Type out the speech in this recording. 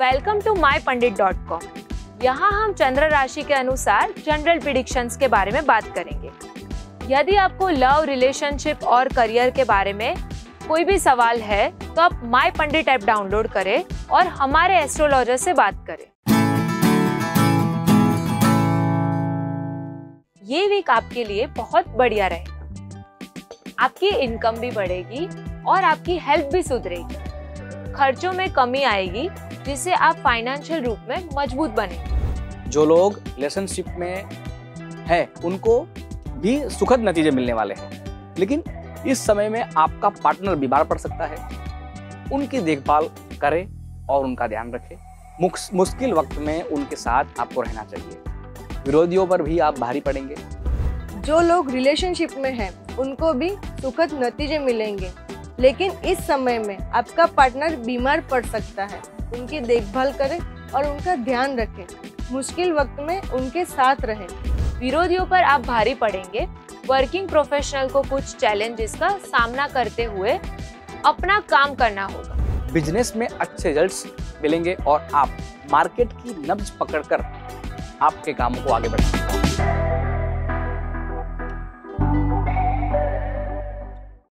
Welcome to mypandit.com। यहाँ हम चंद्र राशि के अनुसार जनरल प्रिडिक्शंस के बारे में बात करेंगे। यदि आपको लव, रिलेशनशिप और करियर के बारे में कोई भी सवाल है तो आप माय पंडित ऐप डाउनलोड करें और हमारे एस्ट्रोलॉजर से बात करें। ये वीक आपके लिए बहुत बढ़िया रहेगा। आपकी इनकम भी बढ़ेगी और आपकी हेल्थ भी सुधरेगी। खर्चों में कमी आएगी जिससे आप फाइनेंशियल रूप में मजबूत बनेंगे। जो लोग रिलेशनशिप में हैं, उनको भी सुखद नतीजे मिलने वाले हैं, लेकिन इस समय में आपका पार्टनर बीमार पड़ सकता है। उनकी देखभाल करें और उनका ध्यान रखें। मुश्किल वक्त में उनके साथ आपको रहना चाहिए। विरोधियों पर भी आप भारी पड़ेंगे। जो लोग रिलेशनशिप में हैं, उनको भी सुखद नतीजे मिलेंगे, लेकिन इस समय में आपका पार्टनर बीमार पड़ सकता है। उनकी देखभाल करें और उनका ध्यान रखें। मुश्किल वक्त में उनके साथ रहें। विरोधियों पर आप भारी पड़ेंगे। वर्किंग प्रोफेशनल को कुछ चैलेंजेस का सामना करते हुए अपना काम करना होगा। बिजनेस में अच्छे रिजल्ट्स मिलेंगे और आप मार्केट की नब्ज पकड़कर आपके काम को आगे बढ़ा सकते हैं।